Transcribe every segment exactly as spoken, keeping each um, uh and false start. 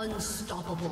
Unstoppable.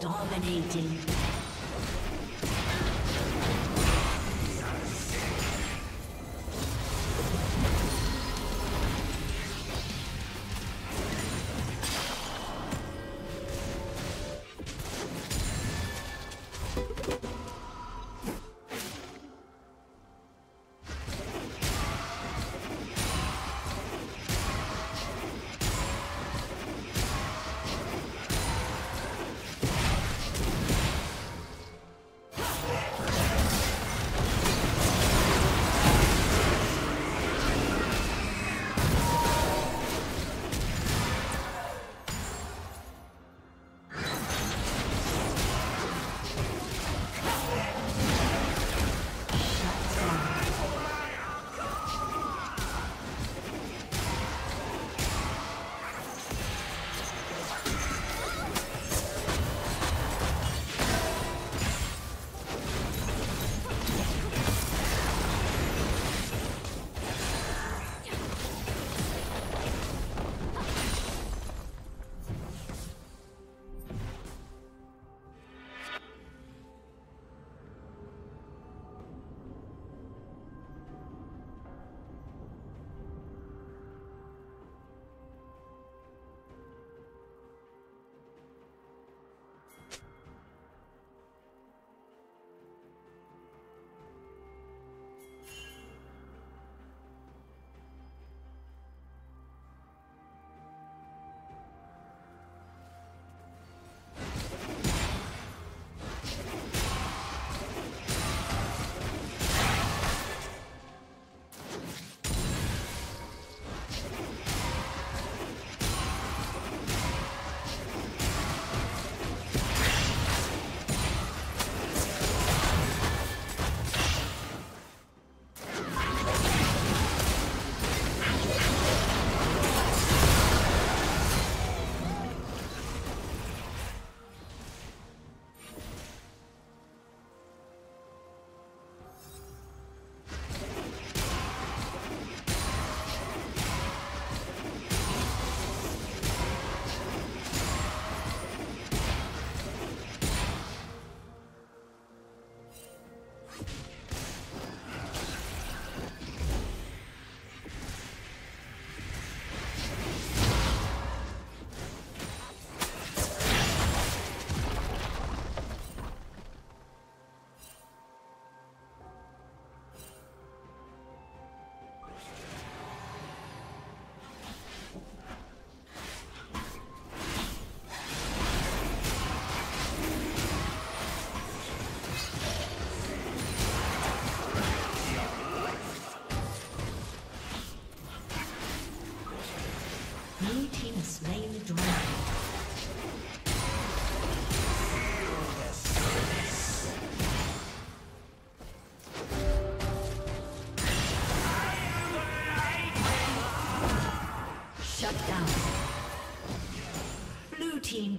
Dominating.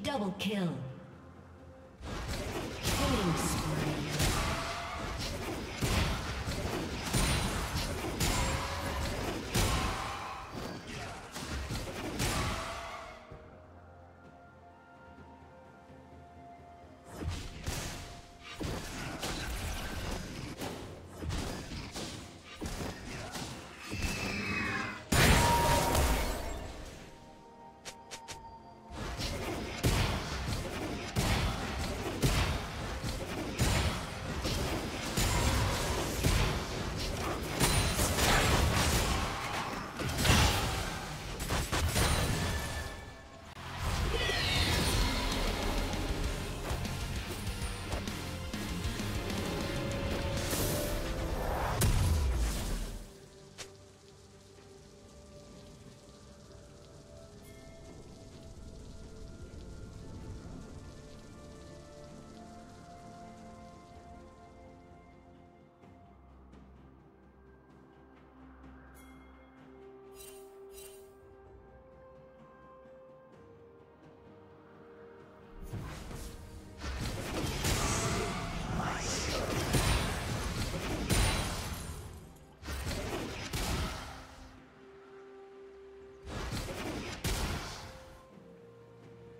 Double kill. Killing spree.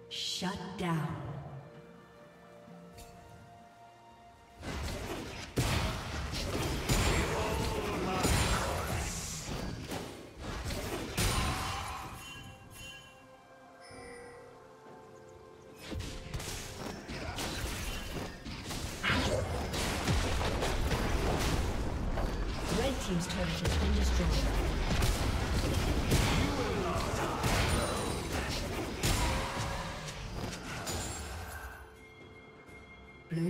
Shut down. Red team's turret has been destroyed. Blue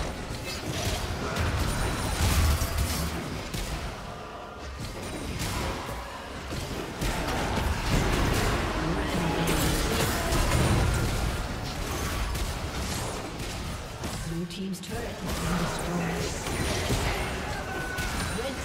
Red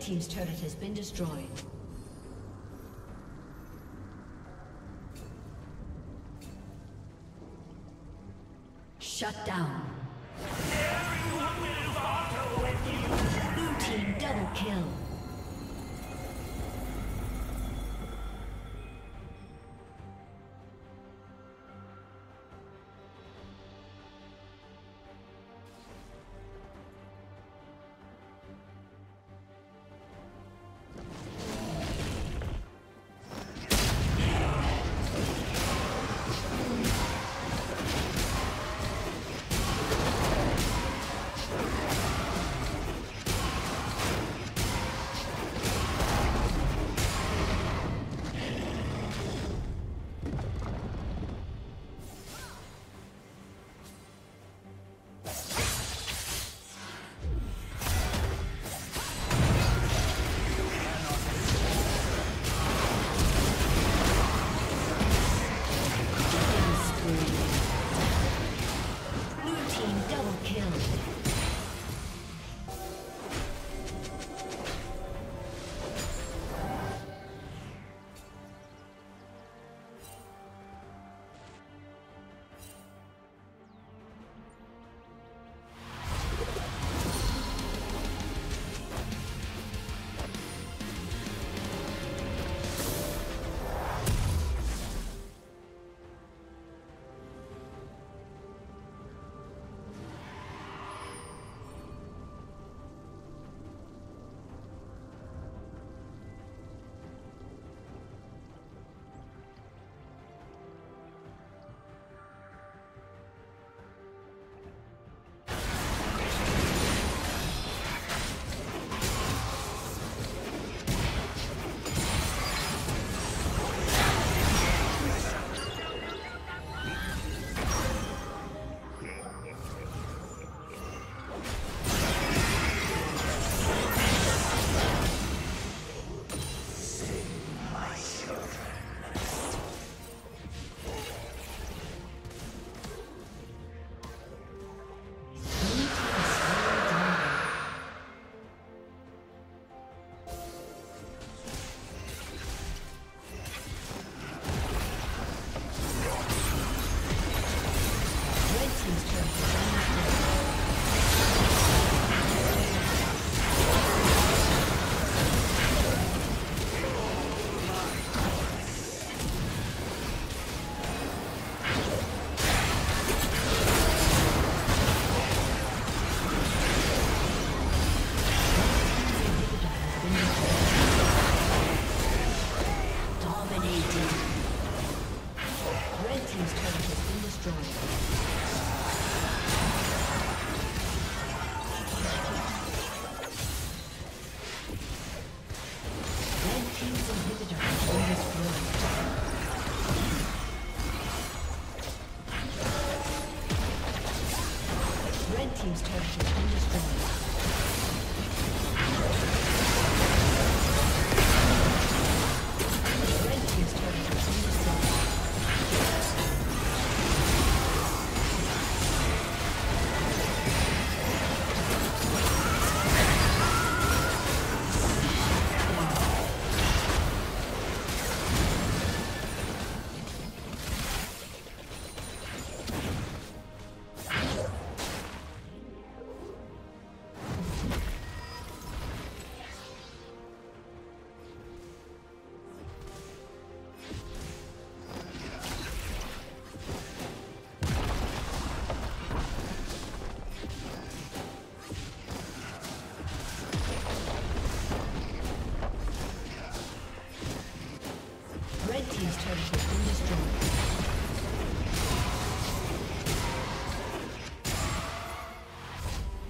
team's turret has been destroyed. Shut down. Everyone will auto with you. Blue team double kill.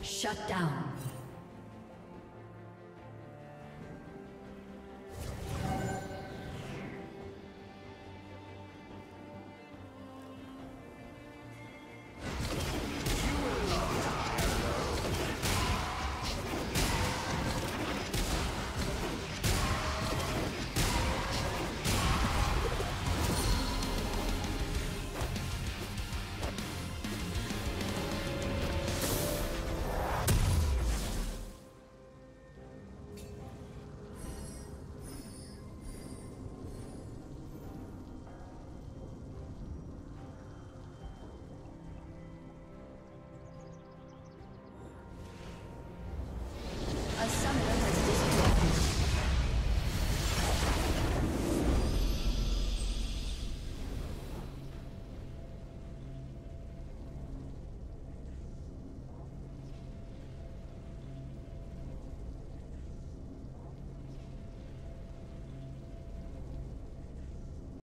Shut down.